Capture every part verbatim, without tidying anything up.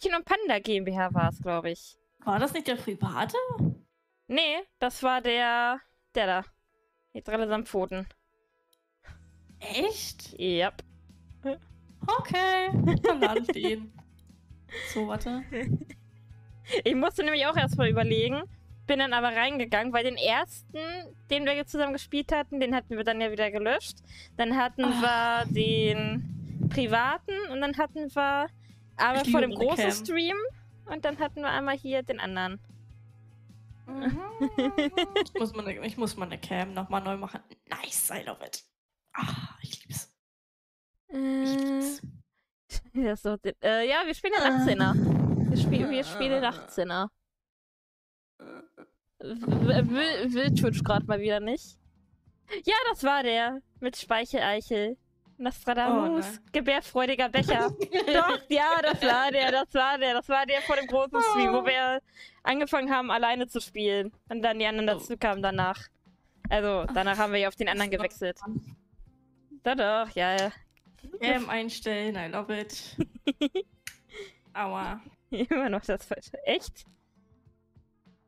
Brötchen und Panda GmbH war es, glaube ich. War das nicht der private? Nee, das war der... Der da. Jetzt relativ am Pfoten. Echt? Ja. Yep. Okay, dann lade ich den. So, warte. Ich musste nämlich auch erstmal überlegen, bin dann aber reingegangen, weil den ersten, den wir zusammen gespielt hatten, den hatten wir dann ja wieder gelöscht. Dann hatten oh. wir den privaten und dann hatten wir aber vor dem großen Cam. Stream und dann hatten wir einmal hier den anderen. Mhm. ich, muss meine, ich muss meine Cam nochmal neu machen. Nice, I love it. Ah, ich lieb's. Äh, ich lieb's. Das so, äh, ja, wir spielen den achtzehner. Wir, spiel, wir spielen den achtzehner. Will, will Twitch gerade mal wieder nicht. Ja, das war der. Mit Speicheleichel. Nostradamus. Oh, ne. Gebärfreudiger Becher. Doch, ja, das war der, das war der. Das war der vor dem großen Stream, wo wir angefangen haben, alleine zu spielen. Und dann die anderen dazu kamen danach. Also, danach haben wir ja auf den anderen gewechselt. Doch, doch, ja, ja. Cam einstellen, I love it. Aua. Immer noch das Falsche. Echt?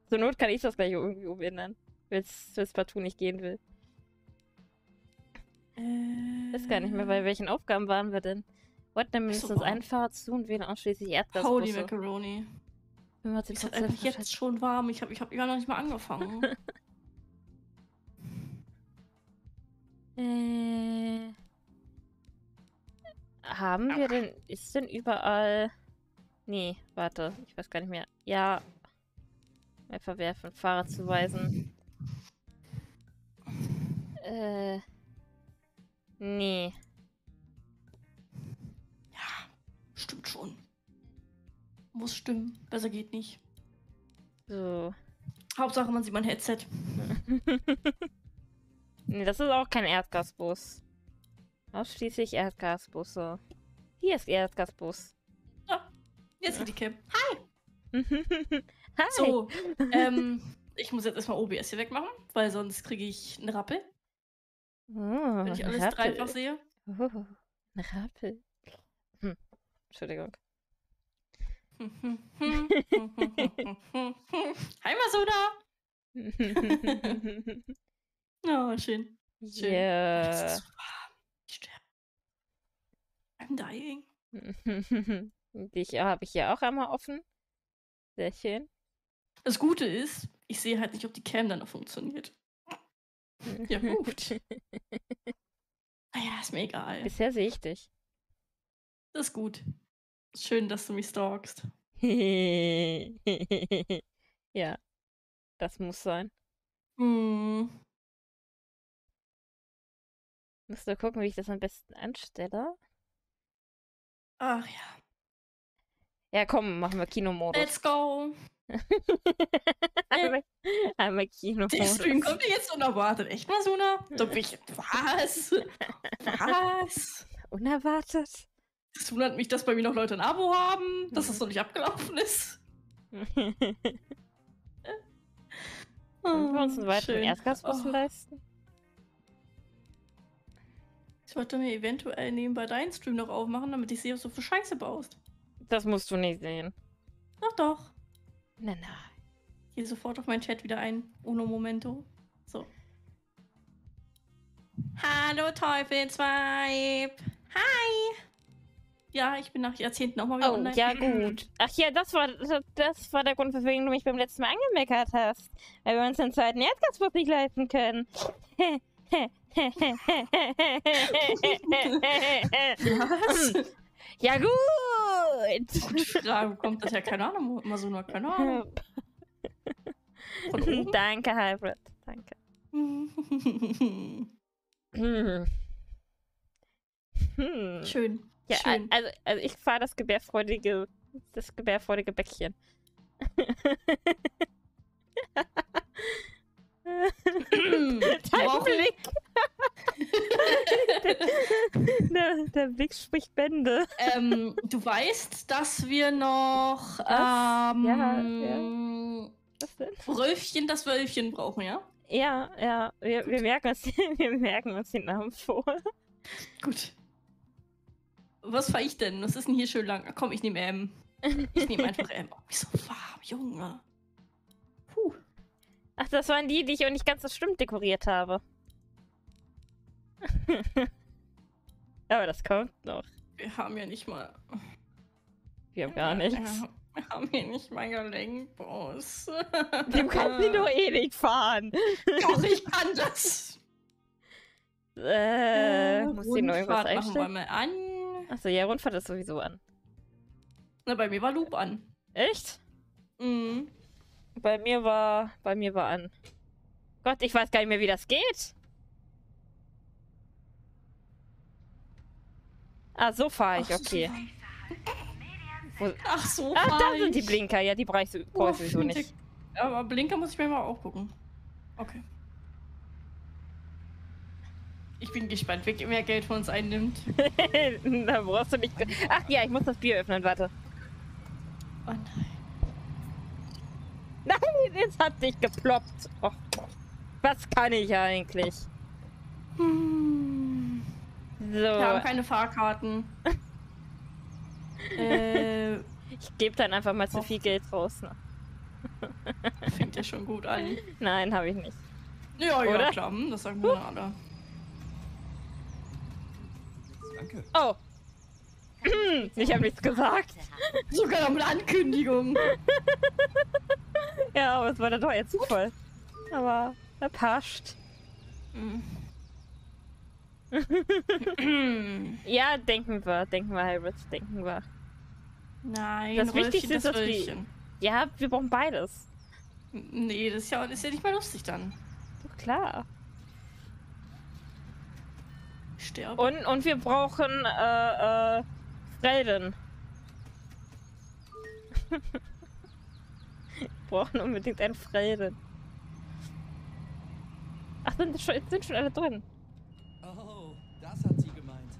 Zur Not kann ich das gleich irgendwie umändern, wenn es partout nicht gehen will. Äh, Ist gar nicht mehr, bei welchen Aufgaben waren wir denn? What, dann müssen wir uns einen Fahrer zu und wählen ausschließlich Erdgasbusse. Holy Macaroni. Es ist einfach jetzt schon warm, ich habe ich hab ja noch nicht mal angefangen. äh... Haben wir denn... Ist denn überall... Nee, warte. Ich weiß gar nicht mehr. Ja. Mal verwerfen. Fahrer zuweisen. Äh... Nee. Ja. Stimmt schon. Muss stimmen. Besser geht nicht. So. Hauptsache man sieht mein Headset. Nee, das ist auch kein Erdgasbus. Ausschließlich Erdgasbusse. Hier ist Erdgasbus. Oh, jetzt geht die Cam. Hi! Hi! So, ähm, ich muss jetzt erstmal O B S hier wegmachen, weil sonst kriege ich einen Rappel. Oh, wenn ich alles dreifach sehe. Oh, ein Rappel. Hm. Entschuldigung. Hi, Masuda! Oh, schön. Schön. Yeah. Das ist super. I'm dying. Dich habe ich ja auch einmal offen. Sehr schön. Das Gute ist, ich sehe halt nicht, ob die Cam dann noch funktioniert. Ja, gut. Naja, ist mir egal. Bisher sehe ich dich. Das ist gut. Schön, dass du mich stalkst. Ja, das muss sein. Mm. Musst du gucken, wie ich das am besten anstelle? Ach ja. Ja, komm, machen wir Kinomodus. Let's go! einmal, einmal Kinomodus. Der Stream kommt jetzt unerwartet. Echt, Masuna? Was? Was? Unerwartet? Das wundert mich, dass bei mir noch Leute ein Abo haben, dass das noch nicht abgelaufen ist. Können wir uns einen weiteren Erstgasbus leisten? Ich wollte mir eventuell nebenbei deinen Stream noch aufmachen, damit ich sehe, was du für Scheiße baust. Das musst du nicht sehen. Doch, doch. Na, na. Ich gehe sofort auf meinen Chat wieder ein. Uno momento. So. Hallo, Teufelsweib. Hi. Ja, ich bin nach Jahrzehnten auch mal wieder oh, online. Ja, gut. Ach ja, das war, das war der Grund, weswegen du mich beim letzten Mal angemeckert hast. Weil wir uns den zweiten Erdgasbus nicht leisten können. Was? Ja, gut! Gute Frage, kommt das ja keine Ahnung, immer so nur keine Ahnung. Danke, Hybrid. Danke. Schön. Schön. Ja, also, also ich fahre das gebärfreudige, das gebärfreudige Bäckchen. Dein wow. Blick! der, der Blick spricht Bände. Ähm, du weißt, dass wir noch das? ähm, ja, ja. Was denn? Röllchen das Wölfchen brauchen, ja? Ja, ja. Wir, wir, merken uns, wir merken uns den Namen vor. Gut. Was fahre ich denn? Was ist denn hier schön lang? Ach, komm, ich nehme M. Ich nehme einfach Elm. Oh, so warm, Junge. Puh. Ach, das waren die, die ich auch nicht ganz so schlimm dekoriert habe. Aber das kommt noch. Wir haben ja nicht mal... Wir haben gar nichts. Ja, wir haben hier nicht mal Gelenkbus. Dem kannst du doch eh nicht fahren. Doch, ich kann das. Äh, muss ich noch irgendwas einstellen? Machen wir mal an. Achso, ja, Rundfahrt ist sowieso an. Na, bei mir war Loop an. Echt? Mhm. Bei mir war... Bei mir war an. Gott, ich weiß gar nicht mehr, wie das geht. Ah, so fahre ich, okay. Ach so, ah, da sind die Blinker. Ja, die brauche ich sowieso oh, nicht. Aber Blinker muss ich mir mal auch gucken. Okay. Ich bin gespannt, wer mehr Geld von uns einnimmt. Da brauchst du nicht... Ach ja, ich muss das Bier öffnen, warte. Oh nein. Nein, es hat nicht geploppt. Oh, was kann ich eigentlich? Hm. So. Wir haben keine Fahrkarten. äh, ich gebe dann einfach mal oh. zu viel Geld raus. Ne? Fängt ja schon gut an. Nein, habe ich nicht. Ja, oder? Ja, klar. Das sagen wir alle. Danke. Oh. Ich habe nichts gesagt. Sogar mit Ankündigung. Ja, aber es war dann doch jetzt Zufall. Aber er pascht. Ja, denken wir, denken wir, Hybrids, denken wir. Nein, das Röllchen, Wichtigste ist das Röllchen. Ja, wir brauchen beides. Nee, das ist ja, das ist ja nicht mehr lustig dann. Doch klar. Sterbe. Und, und wir brauchen äh, äh, Frelden. Wir brauchen unbedingt einen Frelden. Ach, sind schon, sind schon alle drin. Oh, das hat sie gemeint.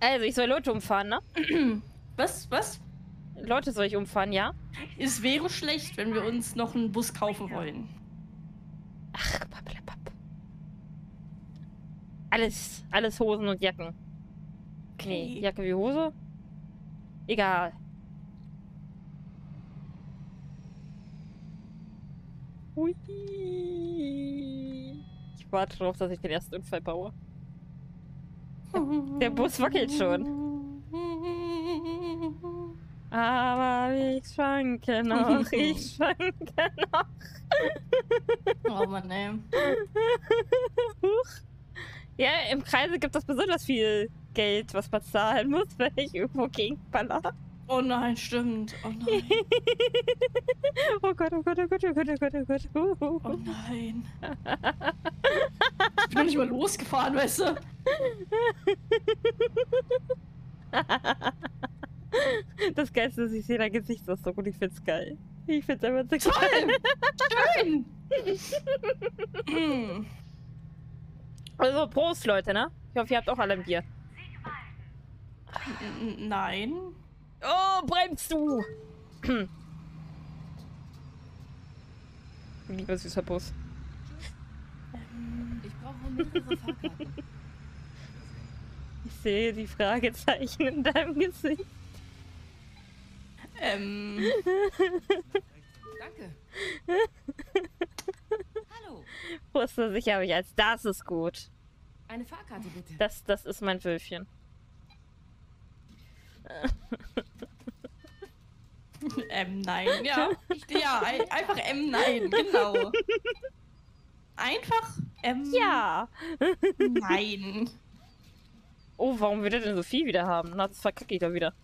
Also, ich soll Leute umfahren, ne? Was? Was? Leute soll ich umfahren, ja? Es wäre schlecht, wenn wir uns noch einen Bus kaufen wollen. Ach, papplapapp. Alles, alles Hosen und Jacken. Okay. Nee, Jacke wie Hose? Egal. Hui. Ich warte darauf, dass ich den ersten Unfall baue. Der Bus wackelt schon. Aber ich schwanke noch, ich schwanke noch. Oh Mann, ey. Huch. Ja, im Kreise gibt es besonders viel Geld, was man zahlen muss, wenn ich irgendwo gegenballer. Oh nein, stimmt. Oh nein. Oh Gott, oh Gott, oh Gott, oh Gott, oh Gott, oh Gott. Oh, oh. Oh nein. Ich bin doch nicht mal losgefahren, weißt du? Das Geilste ist, ich sehe dein Gesichtsausdruck und ich find's geil. Ich find's einfach so geil. Toll! Schön! Also, Prost, Leute, ne? Ich hoffe, ihr habt auch alle ein Bier. Nein. Oh, bremst du! Lieber süßer Bus. Ich brauche mehrere Fahrkarten. Ich sehe die Fragezeichen in deinem Gesicht. Ähm. Danke. Hallo. Wusste sicher habe ich als das ist gut. Eine Fahrkarte bitte. Das, das ist mein Wölfchen. ähm, nein. Ja, ich, ja ein, einfach ähm, nein, genau. Einfach ähm, ja. Nein. Oh, warum will der denn so viel wieder haben? Na, das verkacke ich doch wieder.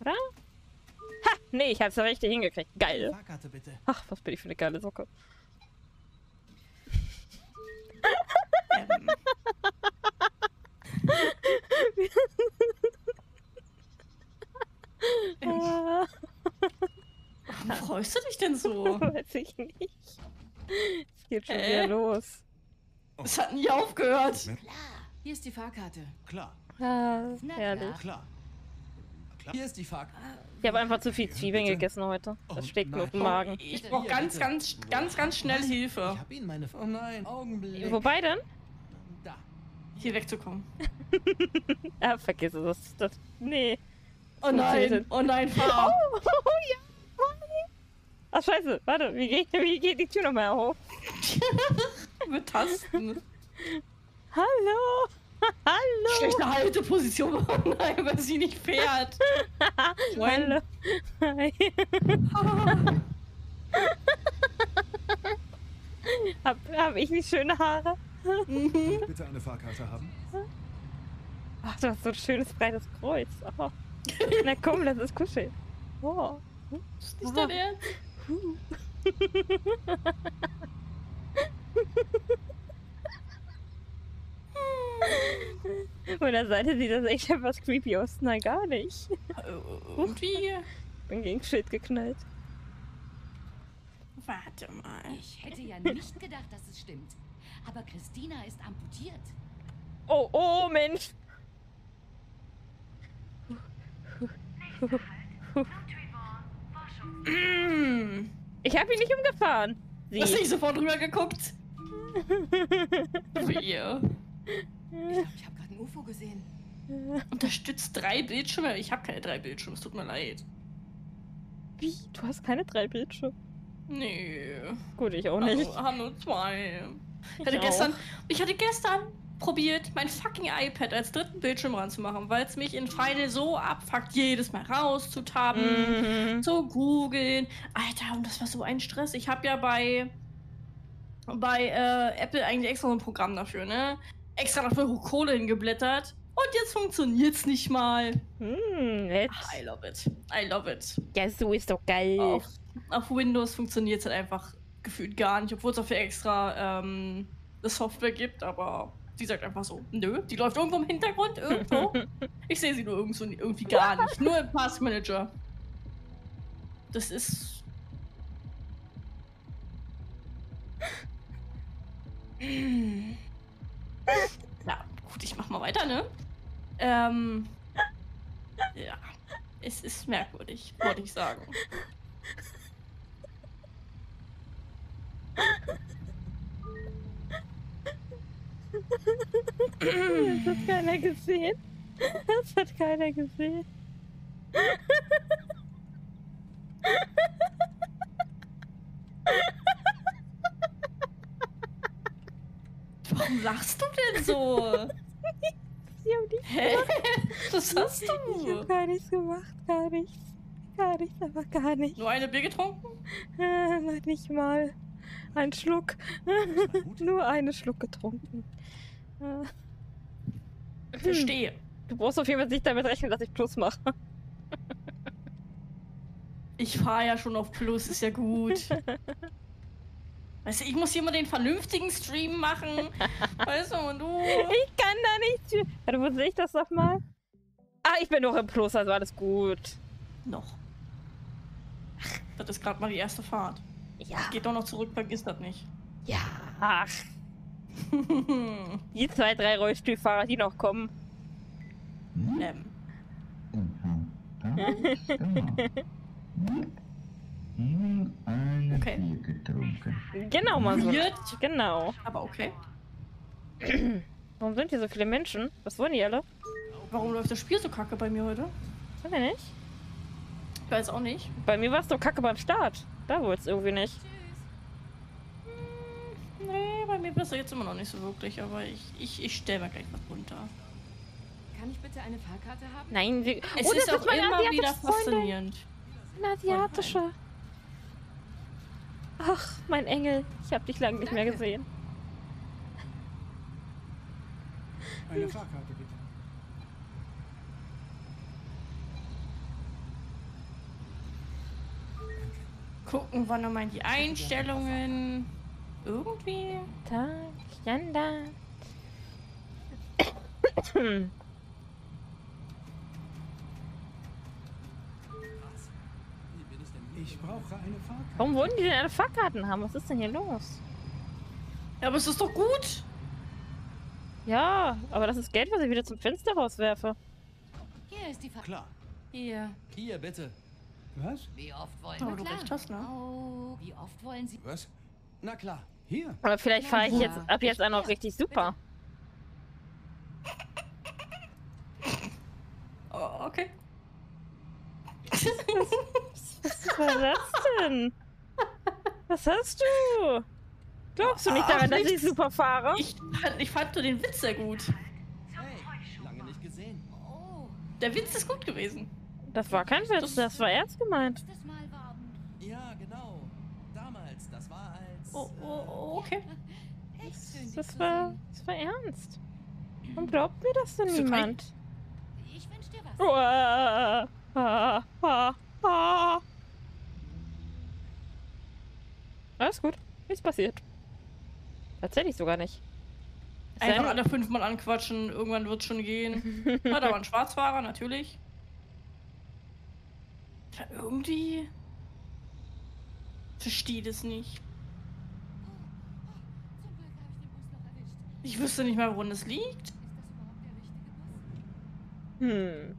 Oder? Ha, nee, ich hab's ja richtig hingekriegt. Geil. Fahrkarte bitte. Ach, was bin ich für eine geile Socke. ähm. ähm. Warum freust du dich denn so? Weiß ich nicht. Es geht schon äh? wieder los. Es hat nie aufgehört. Klar, hier ist die Fahrkarte. Klar. Ah, herrlich. Klar. Hier ist die Fahrkarte. Ich habe einfach zu viel Zwiebeln bitte? gegessen heute. Das oh, schlägt mir auf den Magen. Ich brauche ganz, ganz, ganz, ganz schnell nein. Hilfe. Ich hab ihn meine oh nein, Augenblick. Wobei denn? Da. Hier wegzukommen. Ah, vergiss es. Das, das, nee. Oh nein, oh nein, fahr! Oh, oh, ja. Ach scheiße, warte, wie geht, wie geht die Tür nochmal auf? Mit Tasten. Hallo! Hallo! Schlechte Halteposition, oh nein, weil sie nicht fährt. Hallo! Hi. hab, hab ich nicht schöne Haare? Bitte eine Fahrkarte haben. Ach, du hast so ein schönes breites Kreuz. Oh. Na komm, das ist kuscheln. Oh. Ist nicht dein Ernst? Von der Seite sieht das echt etwas creepy aus. Nein, gar nicht. Und wie? Bin gegen Schild geknallt. Warte mal. Ich hätte ja nicht gedacht, dass es stimmt. Aber Christina ist amputiert. Oh, oh, Mensch. Ich habe ihn nicht umgefahren. Sie. Hast du nicht sofort rüber geguckt? Wir. Ich glaube, ich habe gerade ein U F O gesehen. Unterstützt drei Bildschirme? Ich habe keine drei Bildschirme, es tut mir leid. Wie? Du hast keine drei Bildschirme? Nee. Gut, ich auch nicht. Also, haben nur zwei. Ich, ich, hatte gestern, ich hatte gestern probiert, mein fucking iPad als dritten Bildschirm ranzumachen, weil es mich in Friday so abfuckt, jedes Mal rauszutappen, mhm. zu googeln. Alter, und das war so ein Stress. Ich habe ja bei, bei äh, Apple eigentlich extra so ein Programm dafür, ne? Extra dafür Kohle hingeblättert. Und jetzt funktioniert's nicht mal. Mm, Ach, I love it. I love it. Ja, so ist doch geil. Auf, auf Windows funktioniert's halt einfach gefühlt gar nicht, obwohl es dafür extra ähm, eine Software gibt, aber die sagt einfach so, nö, die läuft irgendwo im Hintergrund, irgendwo. Ich sehe sie nur irgendwo, irgendwie gar nicht. Nur im Task Manager. Das ist... Na gut, ich mach mal weiter, ne? Ähm, ja, es ist merkwürdig, würde ich sagen. Das hat keiner gesehen. Das hat keiner gesehen. Warum lachst du denn so? Ich hab nichts gemacht. Was hast du? Ich hab gar nichts gemacht, gar nichts. Gar nichts, aber gar nichts. Nur eine Bier getrunken? Äh, noch nicht mal. Ein Schluck. Nur einen Schluck getrunken. Äh. Verstehe. Du brauchst auf jeden Fall nicht damit rechnen, dass ich Plus mache. Ich fahre ja schon auf Plus, ist ja gut. Weißt du, ich muss hier mal den vernünftigen Stream machen. Weißt du, und du... Ich kann da nicht... Warte, wo sehe ich das nochmal? Ah, ich bin noch im Plus, also alles gut. Noch. Ach, das ist gerade mal die erste Fahrt. Ja. Das geht doch noch zurück, vergiss das nicht. Ja. Ach. Die zwei, drei Rollstuhlfahrer, die noch kommen. Ähm. Okay. Genau, mal so. Genau. Aber okay. Warum sind hier so viele Menschen? Was wollen die alle? Warum läuft das Spiel so kacke bei mir heute? Weiß ich nicht. Ich weiß auch nicht. Bei mir war es doch kacke beim Start. Da wurde es irgendwie nicht. Hm, nee, bei mir passt jetzt immer noch nicht so wirklich, aber ich, ich, ich stelle mir gleich was runter. Kann ich bitte eine Fahrkarte haben? Nein, wir, es oh, ist auch ist immer wieder faszinierend. Eine asiatische. Ach, mein Engel. Ich habe dich lange nicht Danke. mehr gesehen. Eine Fahrkarte, bitte. Gucken wir nochmal in die Einstellungen. Irgendwie. Da, Janda. Ich brauche eine Fahrkarte. Warum wollen die denn alle Fahrkarten haben? Was ist denn hier los? Ja, aber es ist doch gut. Ja, aber das ist Geld, was ich wieder zum Fenster rauswerfe. Hier ist die Fahrkarte. Klar. Hier. Hier, bitte. Was? Wie oft wollen oh, du recht hast, ne? Oh, wie oft wollen Sie... Was? Na klar, hier. Aber vielleicht fahre ich ja. jetzt ab jetzt auch noch richtig super. Bitte. Oh, okay. Was war das denn? Was hast du? Glaubst du nicht daran, dass ich super fahre? Ich, ich fand nur den Witz sehr gut. Hey, lange nicht gesehen. Oh. Der Witz ist gut gewesen. Das war kein Witz, das, das war ernst gemeint. Ja, genau. Damals, das war als... Oh, oh, okay. Das war, das war ernst. Warum glaubt mir das denn niemand? Ich wünsche dir was. Uah, ah, ah, ah. Alles gut, nichts passiert. Tatsächlich sogar nicht. Das Einfach alle fünfmal anquatschen, irgendwann wird's schon gehen. Hat aber ein Schwarzfahrer, natürlich. Ja, irgendwie... verstehe das nicht. Ich wüsste nicht mal, woran das liegt. Hm.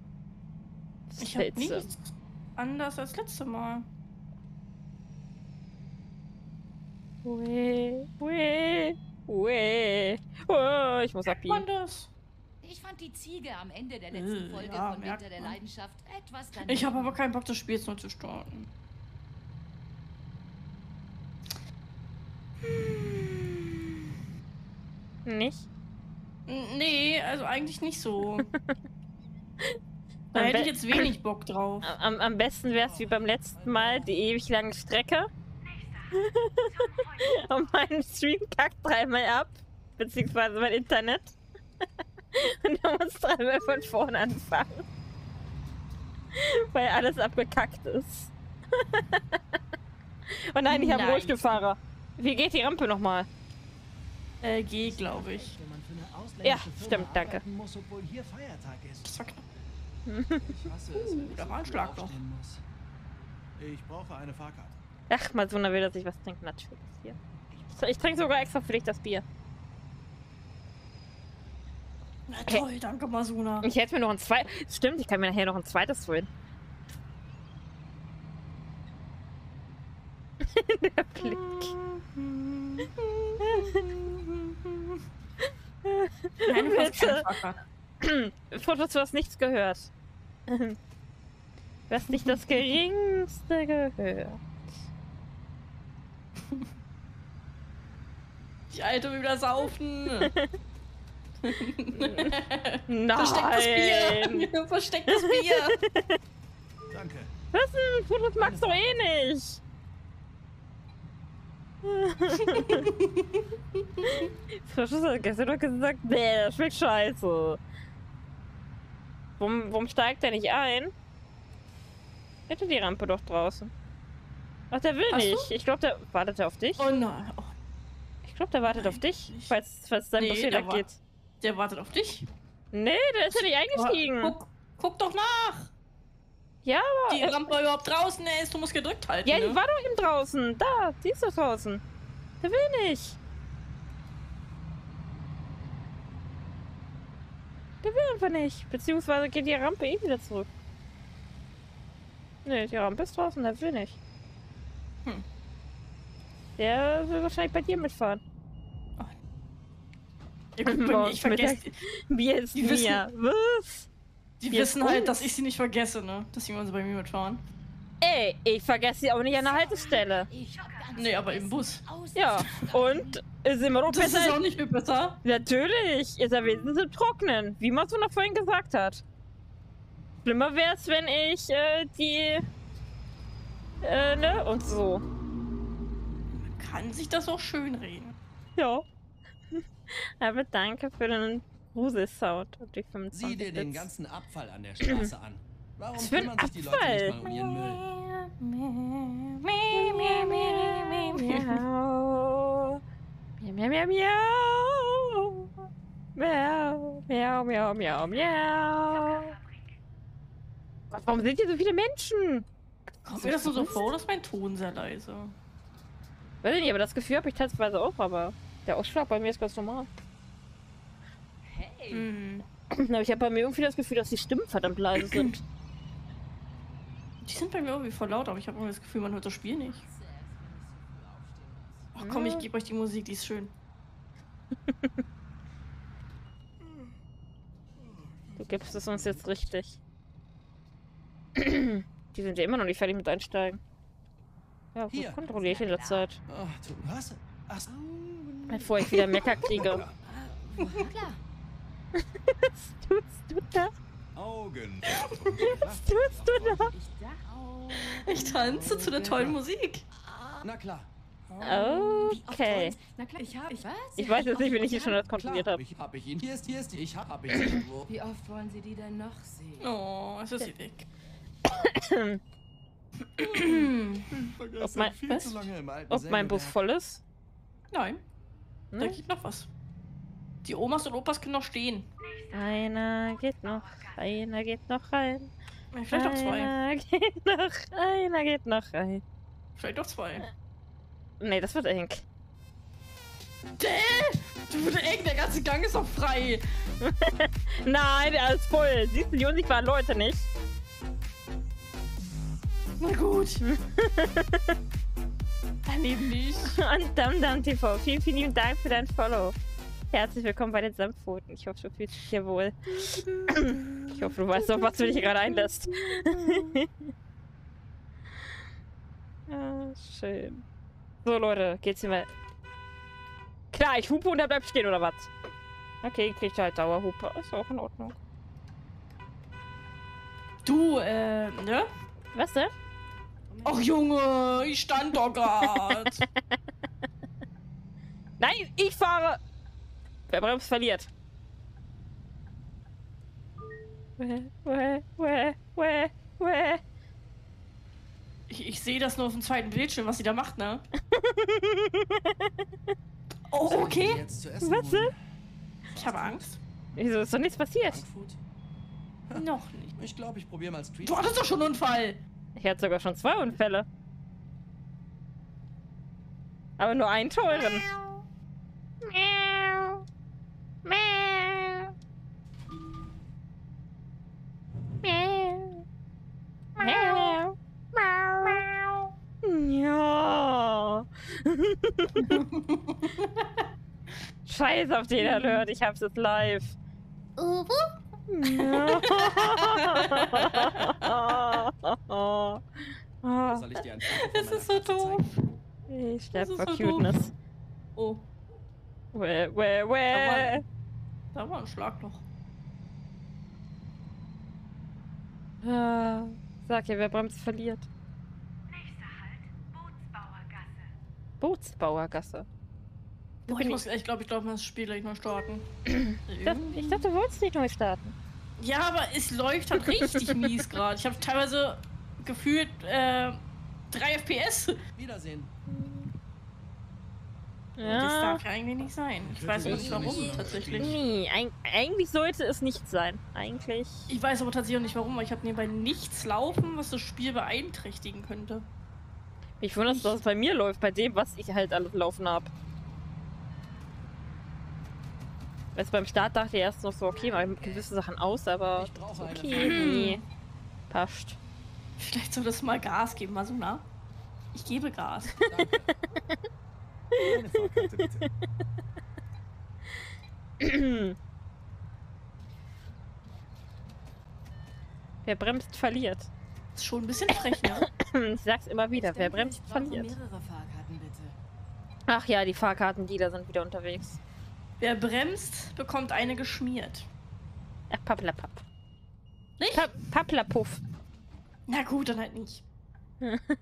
Das ich habe nichts anders als letzte Mal. Ue, ue, ue. Oh, ich muss abbiegen. Ich fand die Ziege am Ende der letzten Folge ja, von Winter der Leidenschaft etwas daneben. Ich habe aber keinen Bock, das Spiel jetzt neu zu starten. Nicht? Nee, also eigentlich nicht so. Da hätte ich jetzt wenig Bock drauf. Am, am besten wäre es wie beim letzten Mal, die ewig lange Strecke. Und mein Stream kackt dreimal ab, beziehungsweise mein Internet. Und dann muss dreimal von vorne anfangen. Weil alles abgekackt ist. Oh nein, ich habe einen Rollstuhlfahrer. Wie geht die Rampe nochmal? Äh, G, glaube ich. Ja, stimmt, danke. Das war knapp. Uh, da war ein Schlag doch. Ich brauche eine Fahrkarte. Ach, mal so, will, dass ich was trinke. Natürlich. Hier. Ich trinke sogar extra für dich das Bier. Na toll, hey. Danke Masuna. Ich hätte mir noch ein zweites... Stimmt, ich kann mir nachher noch ein zweites holen. Der Blick. Nein, du hast keinen Fahrrad. Fotos, du hast nichts gehört. Du hast nicht das Geringste gehört. Die Alte will wieder saufen. Nein. Versteck das Bier. Versteck das Bier. Danke. Was denn? Fotos magst du eh nicht. Frisches hat gestern doch gesagt, nee, das schmeckt scheiße. Warum, warum steigt der nicht ein? Hätte die Rampe doch draußen. Ach, der will Ach nicht. Du? Ich glaube, der wartet auf dich. Oh nein. Oh. Ich glaube, der wartet nein, auf dich, nicht. falls falls dein nee, Bus wieder geht. Der wartet auf dich? Nee, der ist ja nicht eingestiegen. Guck, guck doch nach. Ja, aber... Die Rampe äh, überhaupt draußen ist, du musst gedrückt halten. Ja, die ne? war doch eben draußen. Da, die ist doch draußen. Der will nicht. Der will einfach nicht. Beziehungsweise geht die Rampe eh wieder zurück. Nee, die Rampe ist draußen, der will nicht. Hm. Der will wahrscheinlich bei dir mitfahren. Oh. Ja, gut, Boah, ich vergesse... Wie ist die mir? Was? Die Wie wissen halt, dass ich sie nicht vergesse, ne? Dass sie immer so bei mir mitfahren. Ey, ich vergesse sie auch nicht an der Haltestelle. Nee, aber im Bus. Ja, und ist im Rot besser. Ist auch nicht viel besser. Natürlich, ist er wenigstens im Trocknen, wie man so noch vorhin gesagt hat. Schlimmer wäre es, wenn ich äh, die... Äh, ne? Und so. Man kann sich das auch schönreden. Ja. Aber danke für den... Gruselsound. Sieh dir den ganzen Abfall an der Straße an. Warum kümmern sich die Leute nicht mal um ihren Müll? Warum sind hier so viele Menschen? Kommt mir das nur so vor, dass mein Ton sehr leise. Weiß ich nicht, aber das Gefühl habe ich teilweise auch, aber der Ausschlag bei mir ist ganz normal. Hm. Aber ich habe bei mir irgendwie das Gefühl, dass die Stimmen verdammt leise sind. Die sind bei mir irgendwie voll laut, aber ich habe irgendwie das Gefühl, man hört das Spiel nicht. Ach komm, ich gebe euch die Musik, die ist schön. Du gibst es uns jetzt richtig. Die sind ja immer noch nicht fertig mit Einsteigen. Ja, das kontrolliere ich in der Zeit. Bevor ich wieder Mecker kriege. Was tust du da? Augen. Was tust du da? Ich tanze zu der tollen Musik. Na klar. Okay. Na klar, ich habe ich was? Ich weiß jetzt nicht, wenn ich ihn schon das kontrolliert habe. Ich habe ihn. Hier ist hier ist ich habe ihn. Wie oft wollen Sie die denn noch sehen? Oh, es ist sie weg. Ob mein, was? Ob mein Bus voll ist? Nein. Hm? Da geht noch was. Die Omas und Opas können noch stehen. Einer geht noch, einer geht noch rein. Vielleicht noch zwei. Einer geht noch, einer geht noch rein. Vielleicht noch zwei. Nee, das wird eng. Däh! Du wird eng, der ganze Gang ist doch frei. Nein, der ist voll. Siehst du, die unsichtbaren Leute nicht. Na gut. Daneben nicht. Und DamDamTV, vielen, vielen lieben Dank für dein Follow. Herzlich willkommen bei den Samtpfoten. Ich hoffe, du fühlst dich sehr wohl. Ich hoffe, du weißt doch, was du dich gerade einlässt. Ah, schön. So, Leute, geht's hier mal. Klar, ich hupe und er bleibt stehen, oder was? Okay, ich krieg halt Dauerhupe. Ist auch in Ordnung. Du, äh, ne? Was denn? Ach, Junge, ich stand doch gerade. Nein, ich fahre. Wer bremst, verliert. Ich, ich sehe das nur auf dem zweiten Bildschirm, was sie da macht, ne? Oh, okay. Was? Ich habe Angst. Wieso ist doch nichts passiert? Noch nicht. Ich glaube, ich probiere mal Street. Du hattest doch schon einen Unfall. Ich hatte sogar schon zwei Unfälle. Aber nur einen teuren. Miau. Miau. Miau. Miau. Miau. Ja. Scheiß auf den Alert, ich hab's jetzt live. Uhu. Soll ich dir einen Foto von meiner Katze so doof. Zeigen? Ich sterbe vor Cuteness. Oh. Weh, weh, weh. Da, da war ein Schlagloch. Ah, sag ja, wer bremst, verliert. Nächster Halt, Bootsbauergasse. Bootsbauergasse. Doch, ich muss, ich glaube, ich darf das Spiel gleich neu starten. Das, ich dachte, du wolltest nicht neu starten. Ja, aber es läuft halt richtig mies gerade. Ich habe teilweise gefühlt äh, drei F P S. Wiedersehen. Ja. Das darf ja eigentlich nicht sein. Ich weiß aber nicht warum, tatsächlich. Nee, eigentlich sollte es nicht sein. Eigentlich. Ich weiß aber tatsächlich auch nicht warum, weil ich habe nebenbei nichts laufen, was das Spiel beeinträchtigen könnte. Mich wundert, dass es bei mir läuft, bei dem, was ich halt alles laufen habe. Weißt, beim Start dachte ich erst noch so, okay, mal gewisse Sachen aus, aber okay, passt. Vielleicht soll das mal Gas geben, mal so, na? Ich gebe Gas. Danke. Eine Fahrkarte, bitte. Wer bremst, verliert. Ist schon ein bisschen frech, ne? Ich sag's immer wieder, wer bremst, verliert. Ach ja, die Fahrkarten, die da sind wieder unterwegs. Wer bremst, bekommt eine geschmiert. Ach, Papplapapp. Nicht? Pa Papplapuff. Na gut, dann halt nicht. Nächster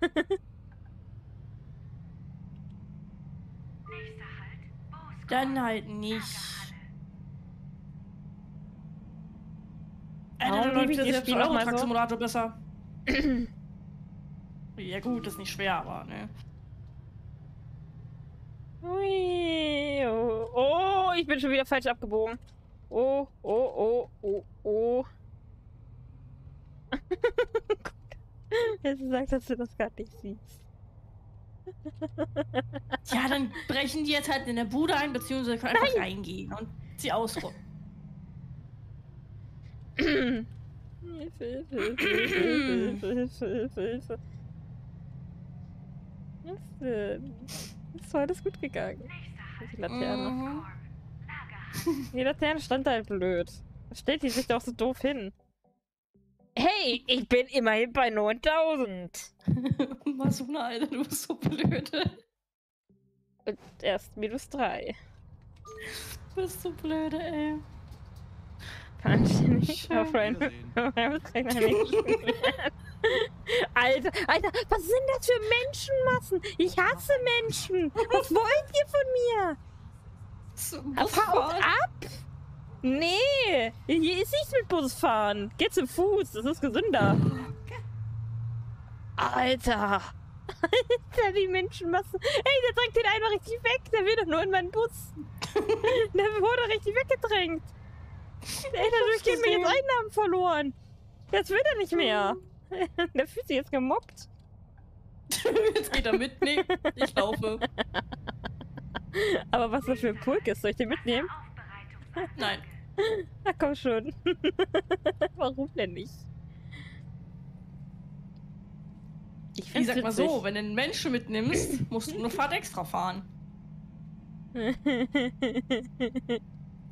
Halt, dann halt nicht. Alter, dann läuft der selbst Euro-Truck-Simulator besser. Ja gut, ist nicht schwer, aber ne. Ui, oh, oh, ich bin schon wieder falsch abgebogen. Oh, oh, oh, oh, oh. Gut. Jetzt sagt, dass du das gerade nicht siehst. Ja, dann brechen die jetzt halt in der Bude ein, beziehungsweise können einfach reingehen und sie ausruhen. Hilfe, Hilfe, Hilfe, Hilfe, Hilfe, Hilfe, Hilfe. Was denn? Ist so alles gut gegangen. Die Laterne. Mhm. Die Laterne stand halt blöd. Da stellt die sich doch so doof hin. Hey, ich bin immerhin bei neuntausend. Masuna, Alter, du bist so blöd. Und erst minus drei. Du bist so blöd, ey. Kann ich nicht auf meinen Alter, Alter, was sind das für Menschenmassen? Ich hasse Menschen. Was wollt ihr von mir? Haut ab! Nee, hier ist nichts mit Busfahren. Geh zum Fuß, das ist gesünder. Alter! Alter, die Menschenmassen. Ey, der drängt den einmal richtig weg. Der will doch nur in meinen Bus. Der wurde richtig weggedrängt. Ey, dadurch geht mir jetzt Einnahmen verloren. Das will er nicht mehr. Der fühlt sich jetzt gemobbt. Jetzt geht er mit. Nee, ich laufe. Aber was das für ein Pulk ist, soll ich den mitnehmen? Nein. Na komm schon. Warum denn nicht? Ich, ich sag mal so, wenn du einen Menschen mitnimmst, musst du eine Fahrt extra fahren.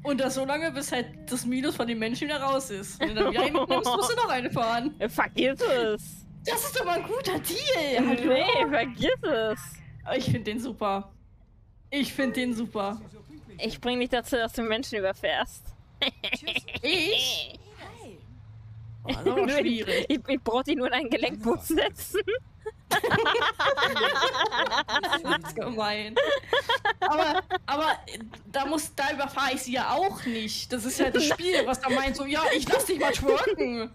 Und das so lange, bis halt das Minus von den Menschen wieder raus ist. Wenn du dann wieder einen mitnimmst, musst du noch eine fahren. Vergiss es. Das ist doch mal ein guter Deal. Hallo? Nee, vergiss es. Ich finde den super. Ich finde den super. Ich bring dich dazu, dass du Menschen überfährst. Ich? Oh, das war schwierig. Ich, ich brauch dich nur in einen Gelenkbus setzen. Das ist gemein. Aber, aber da, muss, da überfahre ich sie ja auch nicht. Das ist ja das Spiel, was da meint, so, ja, ich lass dich mal twerken.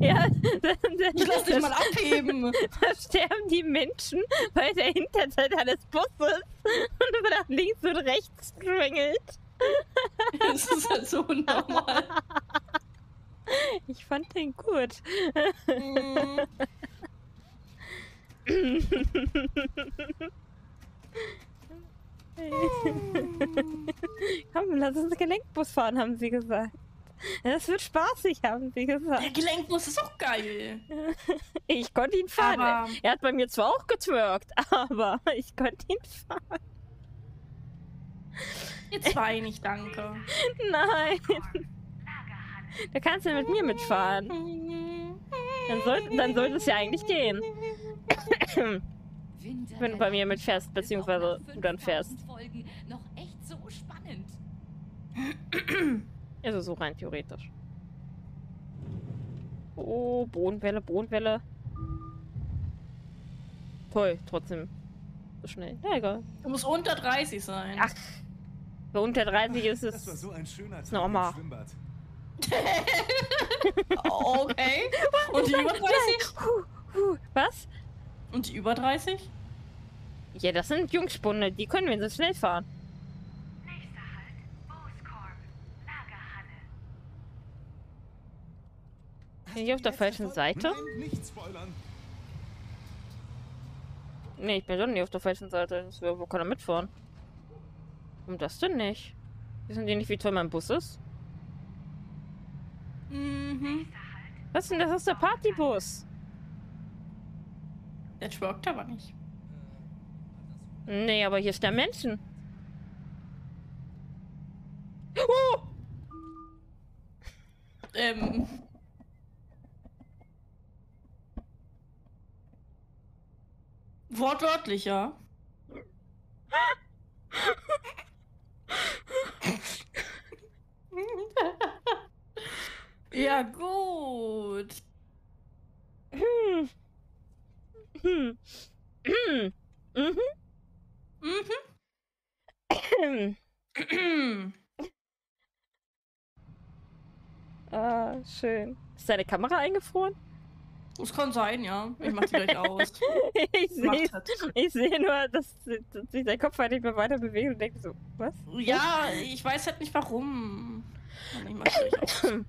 Ja, das, das, ich lass dich das, mal abheben. Da sterben die Menschen, weil der Hinterteil eines Busses und über nach links und rechts schwingelt. Das ist halt so normal. Ich fand den gut. Mm. Komm, lass uns Gelenkbus fahren, haben sie gesagt. Das wird spaßig, haben sie gesagt. Der Gelenkbus ist auch geil. Ich konnte ihn fahren. Aber er hat bei mir zwar auch getwerkt, aber ich konnte ihn fahren. Jetzt war ich nicht, danke. Nein. Da kannst du ja mit mir mitfahren. Dann, soll, dann sollte es ja eigentlich gehen. Wenn du bei mir mitfährst, beziehungsweise du dann fährst. Noch echt so spannend. Also so rein theoretisch. Oh, Bodenwelle, Bodenwelle. Toll, trotzdem. So schnell. Ja, egal. Du musst unter dreißig sein. Ach. Bei unter dreißig ist es. Das war so ein schöner Tag normal. Im Schwimmbad. Okay. Und die über dreißig? Was? Und die über dreißig? Ja, das sind Jungspunde, die können wir so schnell fahren. Nächster Halt, Booskorb, Lagerhalle. Bin ich auf der falschen Seite? Nein, nicht spoilern. Nee, ich bin doch nicht auf der falschen Seite. Das wäre, wo kann er mitfahren? Warum das denn nicht? Wissen die nicht, wie toll mein Bus ist? Mhm. Was denn? Das ist der Partybus. Der twerkt aber nicht. Nee, aber hier ist der Menschen. Oh! Ähm. Wortwörtlich, ja. Ja, gut. Hm. Hm. Hm. Mhm. Mhm. Ah, schön. Ist deine Kamera eingefroren? Es kann sein, ja. Ich mach die gleich aus. Ich sehe ich seh nur, dass, dass sich dein Kopf halt nicht mehr weiter bewegt und denke so, was? Ja, ich weiß halt nicht warum. Ich mach's gleich aus.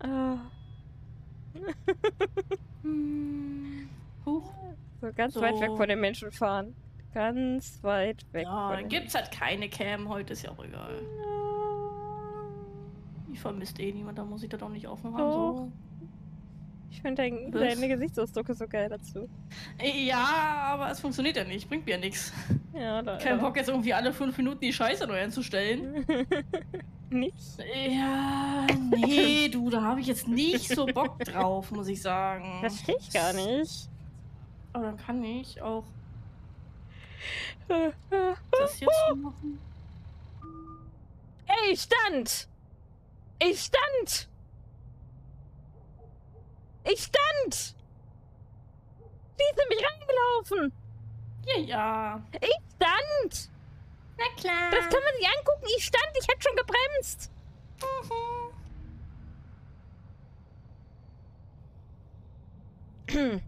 Ah. Hm. Huch. So ganz so weit weg von den Menschen fahren. Ganz weit weg. Ja, dann gibt's halt keine Cam, heute ist ja auch egal. Ich vermisst eh niemand, da muss ich das auch nicht aufmachen. Oh. So. Ich finde dein, deine Gesichtsausdruck ist so geil dazu. Ja, aber es funktioniert ja nicht. Bringt mir ja nichts. Ja, kein Bock jetzt irgendwie alle fünf Minuten die Scheiße neu einzustellen. Nicht? Ja, nee, du, da habe ich jetzt nicht so Bock drauf, muss ich sagen. Das verstehe ich gar nicht. Aber dann kann ich auch das jetzt machen. Ey, ich stand! Ich stand! Ich stand! Die sind mich reingelaufen! Ja, ja. Ich stand! Na klar. Das kann man sich angucken. Ich stand, ich hätte schon gebremst. Mhm.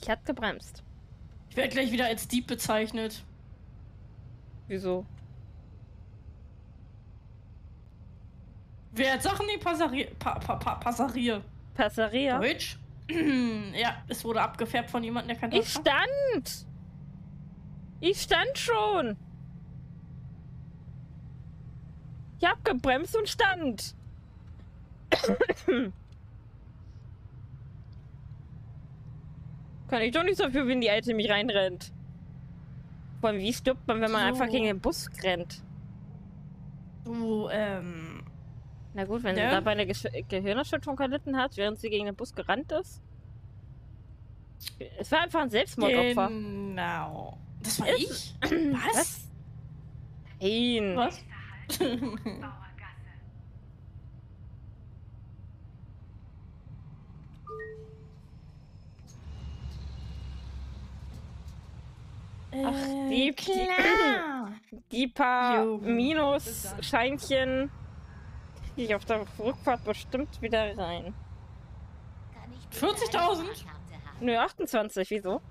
Ich hätte gebremst. Ich werde gleich wieder als Dieb bezeichnet. Wieso? Wer hat Sachen die Passagier... Pa pa pa Passagier? Passagier? Deutsch? Ja, es wurde abgefärbt von jemandem, der kann das. Ich stand! Ich stand schon! Ich hab gebremst und stand! Kann ich doch nichts dafür, wenn die Alte mich reinrennt. Vor allem, wie stirbt man, wenn man so einfach gegen den Bus rennt? Du, ähm... Na gut, wenn sie ja. dabei eine Ge Gehirnerschütterung erlitten hat, während sie gegen den Bus gerannt ist. Es war einfach ein Selbstmordopfer. Genau. Das war ich? Was? Nein. Was? Ach, die, klar. die, die paar Minus-Scheinchen. Ich auf der Rückfahrt bestimmt wieder rein. vierzigtausend? Nö, achtundzwanzig, wieso?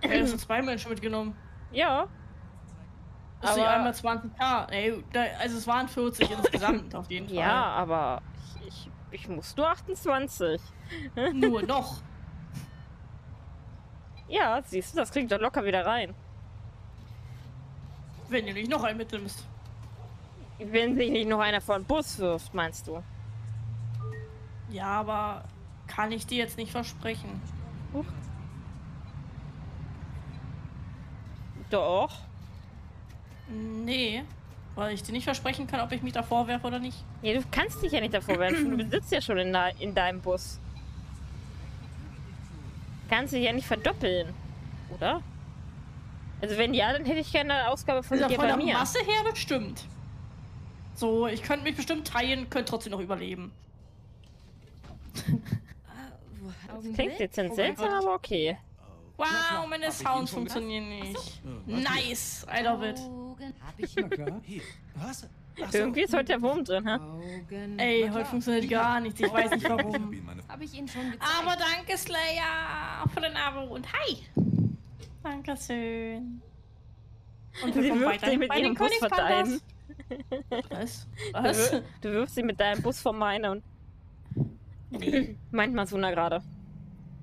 Ey, das sind zwei Menschen mitgenommen. Ja. Das aber... sind einmal zwanzig K. Ey, also es waren vierzig insgesamt auf jeden Fall. Ja, aber ich, ich, ich muss nur achtundzwanzig. Nur noch. Ja, siehst du, das kriegt doch locker wieder rein. Wenn du nicht noch einen mitnimmst. Wenn sich nicht noch einer vor den Bus wirft, meinst du? Ja, aber kann ich dir jetzt nicht versprechen. Huch. Doch. Nee, weil ich dir nicht versprechen kann, ob ich mich davor werfe oder nicht. Ja, du kannst dich ja nicht davor werfen. Du sitzt ja schon in, de in deinem Bus. Kannst dich ja nicht verdoppeln, oder? Also wenn ja, dann hätte ich gerne eine Ausgabe von also dir von bei der mir. Masse her bestimmt. So, ich könnte mich bestimmt teilen, könnte trotzdem noch überleben. Das klingt dezent seltsam, oh aber okay. Wow, meine Sounds funktionieren nicht. Nice, I love it. Irgendwie ist heute der Wurm drin, ha? Ey, heute funktioniert gar nichts, ich weiß nicht warum. Aber danke, Slayer, für den Abo und hi. Dankeschön. Und wir kommen weiter mit ihrem Bus verteilen. Was? Was? Du, du wirfst sie mit deinem Bus vor meinen. Nee. Meint Masuna gerade.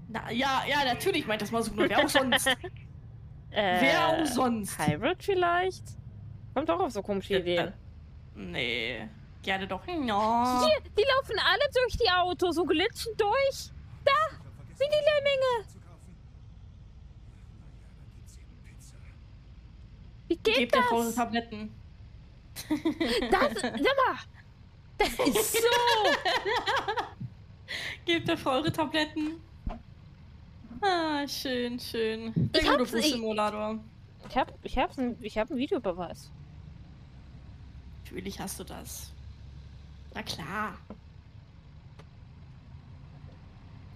Na, ja, ja, natürlich meint das Masuna. Wer auch sonst? äh, Wer auch sonst? Hybrid vielleicht? Kommt auch auf so komische Ideen. Nee. Gerne doch. No. Hier, die laufen alle durch die Autos und glitschen durch. Da! Wie die Lemminge! Wie geht Gebt das? Gebt der Frau Tabletten. Das, sag mal, das ist so. Gebt dafür eure Tabletten. Ah, schön, schön. Ich habe Simulator. Ich habe, ich habe, ich habe einen Videobeweis. Natürlich hast du das. Na klar.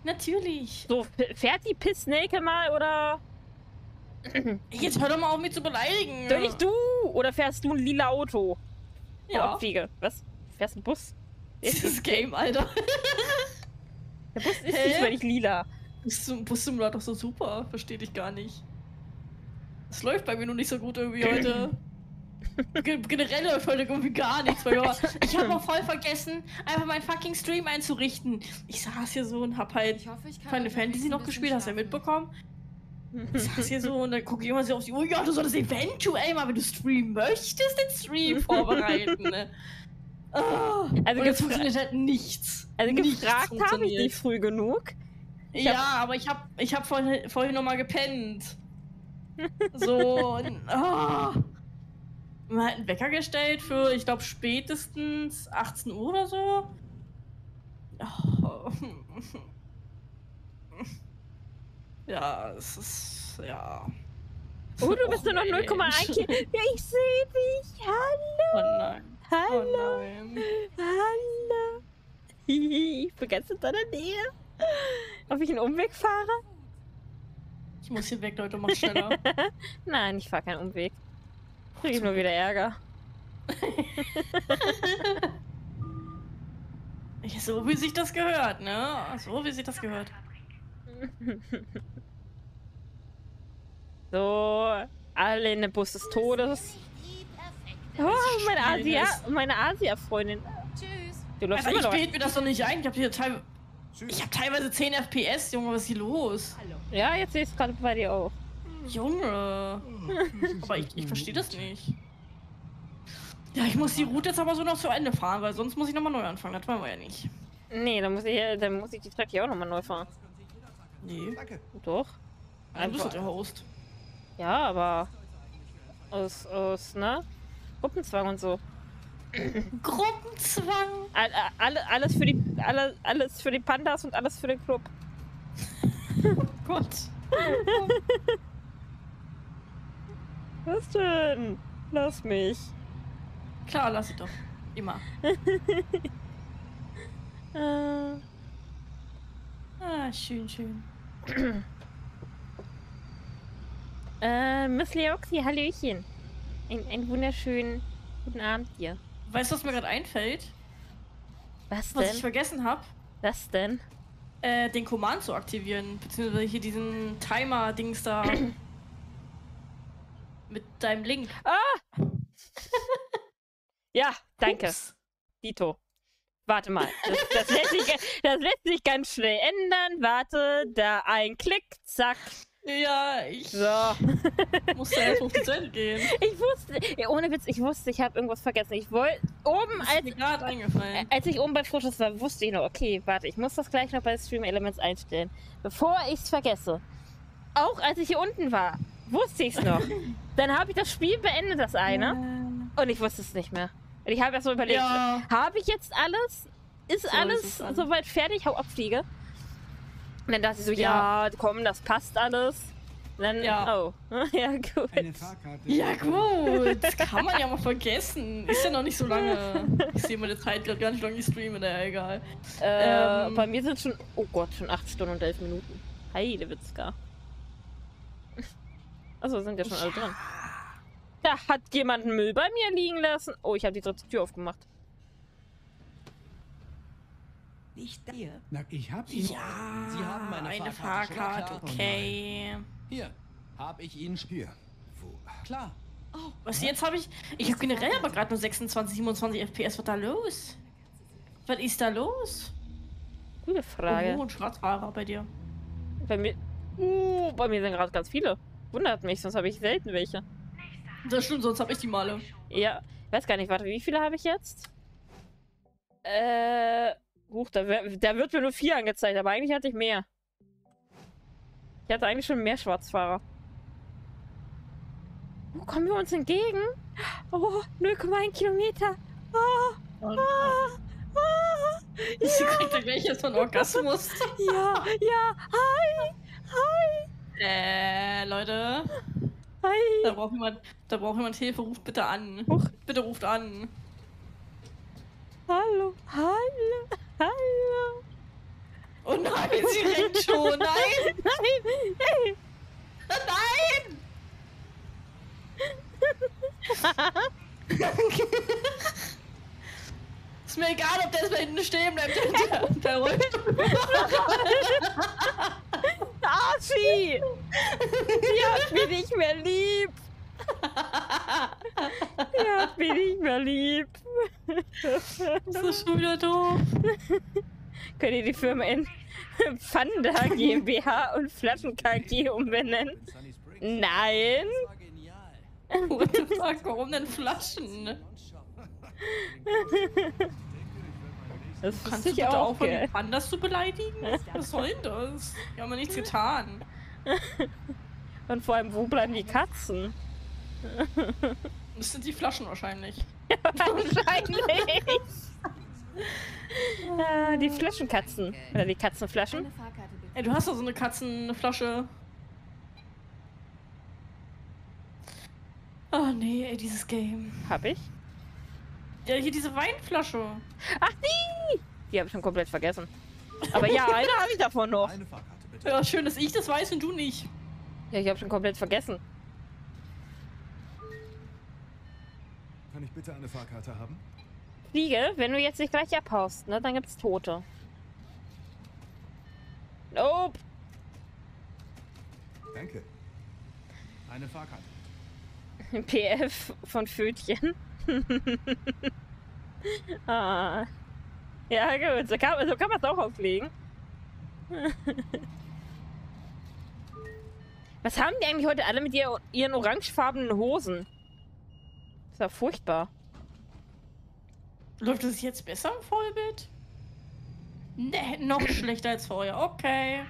Natürlich. So, fährt die Pissnake mal oder? Jetzt hör doch mal auf, mich zu beleidigen. Doch nicht du! Oder fährst du ein lila Auto? Ja. Abwiege. Was? Fährst du einen Bus? Dieses Game, Alter. Der Bus ist Hä? nicht, weil ich lila. Bus-Simulator ist so super. Verstehe dich gar nicht. Es läuft bei mir nur nicht so gut irgendwie heute. Generell läuft heute irgendwie gar nichts. Weil ich habe auch voll vergessen, einfach meinen fucking Stream einzurichten. Ich saß hier so und hab halt ich hoffe, ich kann Final Fantasy noch gespielt. Hast du ja mitbekommen? Ich saß hier so und dann gucke ich immer so auf die Uhr. Ja, du solltest eventuell mal, wenn du streamen möchtest, den Stream vorbereiten. Ne? Oh, also das funktioniert halt nichts. Also nichts gefragt habe ich nicht früh genug. Ich ja, hab... aber ich habe ich hab vorhin, vorhin noch mal gepennt. So, oh. Man hat einen Wecker gestellt für, ich glaube, spätestens achtzehn Uhr oder so. Oh. Ja, es ist, ja. Oh, du bist oh, nur noch null Komma eins Kilo. Ja, ich sehe dich. Hallo. Oh nein. Hallo. Oh nein. Hallo. Ich bin ganz in deiner Nähe. Ob ich einen Umweg fahre? Ich muss hier weg, Leute. Mach schneller. Nein, ich fahre keinen Umweg. Krieg ich nur wieder Ärger. So wie sich das gehört, ne? So wie sich das gehört. So, alle in der Bus des Todes. Oh, meine Asia, meine Asia-Freundin. Tschüss. Du läufst also immer ich bild mir das doch nicht ein. Ich habe hier teil ich hab teilweise zehn F P S, Junge. Was ist hier los? Hallo. Ja, jetzt sehe ich es gerade bei dir auch. Junge. Aber ich, ich verstehe das nicht. Ja, ich muss die Route jetzt aber so noch zu Ende fahren, weil sonst muss ich nochmal neu anfangen. Das wollen wir ja nicht. Nee, dann muss ich, dann muss ich die Treppe hier auch nochmal neu fahren. Nee. Danke. Doch. Nein, du bist der Host. Ja, aber aus, aus, ne? Gruppenzwang und so. Gruppenzwang? All, all, alles, für die, all, alles für die Pandas und alles für den Club. Oh Gott. Was denn? Lass mich. Klar, lass sie doch. Immer. äh. Ah, schön, schön. äh, Miss Leoxy, hallöchen. Ein, einen wunderschönen guten Abend dir. Weißt du, was mir gerade einfällt? Was denn? Was ich vergessen habe. Was denn? Äh, den Command zu aktivieren. Beziehungsweise hier diesen Timer-Dings da. Mit deinem Link. Ah! Ja, danke. Ups. Dito. Warte mal. Das, das, lässt sich, das lässt sich ganz schnell ändern. Warte, da ein Klick, zack. Ja, ich so. Musste erst auf die Seite gehen. Ich wusste, ja, ohne Witz, ich wusste, ich habe irgendwas vergessen. Ich wollte oben, als, mir gerade eingefallen. Als ich oben bei Fotos war, wusste ich noch, okay, warte, ich muss das gleich noch bei Stream Elements einstellen. Bevor ich es vergesse. Auch als ich hier unten war, wusste ich es noch. Dann habe ich das Spiel beendet, das eine. Ja. Und ich wusste es nicht mehr. Und ich habe erst mal überlegt, ja. Habe ich jetzt alles? Ist so, alles ist soweit fertig? Hau ab, Fliege. Und dann dachte ich so, ja, ja komm, das passt alles. Und dann, ja. Oh, ja gut. Eine Fahrkarte. Ja gut, das kann man ja mal vergessen. Ist ja noch nicht so lange. Ich sehe meine Zeit gerade ganz lange streamen, naja, egal. Äh, ähm, bei mir sind schon, oh Gott, schon acht Stunden und elf Minuten. Heidewitzka. Achso, sind ja schon alle dran. Da hat jemand Müll bei mir liegen lassen. Oh, ich habe die dritte Tür aufgemacht. Nicht dir. Na, ich habe ihn. Ja, Sie haben meine eine Fahrkarte, Fahrkarte okay. Hier, habe ich ihn. Hier. Wo? Klar. Oh, was jetzt habe ich? Ich habe generell aber gerade nur sechsundzwanzig, siebenundzwanzig F P S. Was da los? Was ist da los? Gute Frage. Oh, ein Schwarzfahrer bei dir. Bei mir. Uh, bei mir sind gerade ganz viele. Wundert mich, sonst habe ich selten welche. Das stimmt, sonst habe ich die Male. Ja, weiß gar nicht, warte, wie viele habe ich jetzt? Äh, huch, da, da wird mir nur vier angezeigt, aber eigentlich hatte ich mehr. Ich hatte eigentlich schon mehr Schwarzfahrer. Wo oh, kommen wir uns entgegen? Oh, null Komma eins Kilometer. Oh, oh, oh, oh, ich ja. Krieg da gleich jetzt von Orgasmus. Ja, ja, hi, hi. Äh, Leute. Hi. Da braucht jemand, da braucht jemand Hilfe, ruft bitte an. Huch. Bitte ruft an. Hallo, hallo, hallo. Oh nein, sie rennt schon, nein. Nein, hey. Nein. Ist mir egal, ob der jetzt mal hinten stehen bleibt. Der, der rollt. Archie! Die hat mich nicht mehr lieb! Die hat mich nicht mehr lieb! Das ist schon wieder doof! Könnt ihr die Firma in Pfanda GmbH und Flaschen K G umbenennen? Nein! What the fuck, warum denn Flaschen? Das kannst du bitte auch, auch von jemand anders zu beleidigen? Was soll denn das? Wir haben ja nichts getan. Und vor allem, wo bleiben die Katzen? Das sind die Flaschen wahrscheinlich. Ja, wahrscheinlich. ah, die Flaschenkatzen. Oder die Katzenflaschen. Ey, du hast doch so eine Katzenflasche. Oh nee, ey, dieses Game. Hab ich? Ja, hier diese Weinflasche. Ach nee! Die habe ich schon komplett vergessen. Aber ja, eine habe ich davon noch. Eine Fahrkarte, bitte. Ja, schön, dass ich das weiß und du nicht. Ja, ich habe schon komplett vergessen. Kann ich bitte eine Fahrkarte haben? Fliege, wenn du jetzt nicht gleich abhaust, ne, dann gibt's Tote. Nope. Danke. Eine Fahrkarte. P F von Fötchen. ah. Ja gut, so kann, so kann man es auch auflegen. Was haben die eigentlich heute alle mit ihr, ihren orangefarbenen Hosen? Das war furchtbar. Läuft es jetzt besser im Vollbild? Ne, noch schlechter als vorher. Okay.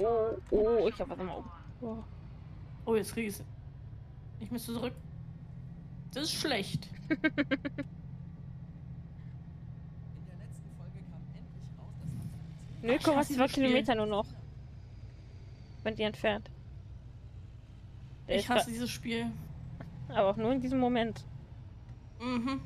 Oh, oh, ich hab was am Auge. Oh. oh, jetzt krieg ich's. Ich müsste zurück. Das ist schlecht. In der letzten Folge kam endlich raus, dass man null Komma zwei Kilometer nur noch. Wenn die entfernt. Der ich hasse dieses Spiel. Aber auch nur in diesem Moment. Mhm.